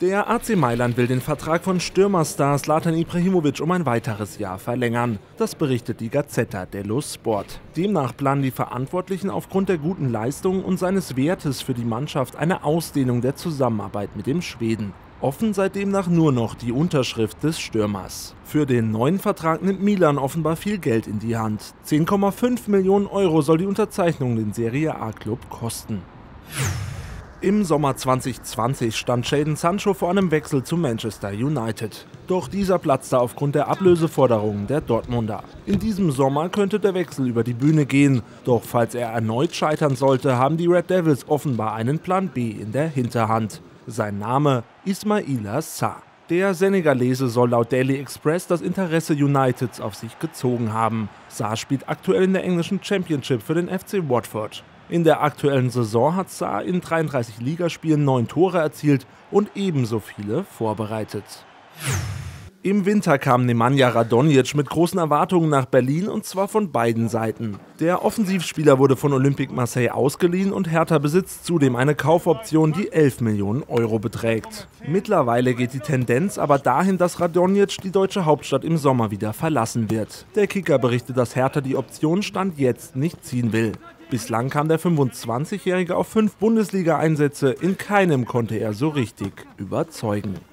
Der AC Mailand will den Vertrag von Stürmerstar Zlatan Ibrahimovic um ein weiteres Jahr verlängern. Das berichtet die Gazzetta dello Sport. Demnach planen die Verantwortlichen aufgrund der guten Leistung und seines Wertes für die Mannschaft eine Ausdehnung der Zusammenarbeit mit dem Schweden. Offen sei demnach nur noch die Unterschrift des Stürmers. Für den neuen Vertrag nimmt Milan offenbar viel Geld in die Hand. 10,5 Millionen € soll die Unterzeichnung den Serie A-Club kosten. Im Sommer 2020 stand Jadon Sancho vor einem Wechsel zu Manchester United. Doch dieser platzte aufgrund der Ablöseforderungen der Dortmunder. In diesem Sommer könnte der Wechsel über die Bühne gehen. Doch falls er erneut scheitern sollte, haben die Red Devils offenbar einen Plan B in der Hinterhand. Sein Name: Ismaïla Sarr. Der Senegalese soll laut Daily Express das Interesse Uniteds auf sich gezogen haben. Sarr spielt aktuell in der englischen Championship für den FC Watford. In der aktuellen Saison hat Sarr in 33 Ligaspielen 9 Tore erzielt und ebenso viele vorbereitet. Im Winter kam Nemanja Radonjic mit großen Erwartungen nach Berlin, und zwar von beiden Seiten. Der Offensivspieler wurde von Olympique Marseille ausgeliehen und Hertha besitzt zudem eine Kaufoption, die 11 Millionen € beträgt. Mittlerweile geht die Tendenz aber dahin, dass Radonjic die deutsche Hauptstadt im Sommer wieder verlassen wird. Der Kicker berichtet, dass Hertha die Option Stand jetzt nicht ziehen will. Bislang kam der 25-Jährige auf 5 Bundesliga-Einsätze, in keinem konnte er so richtig überzeugen.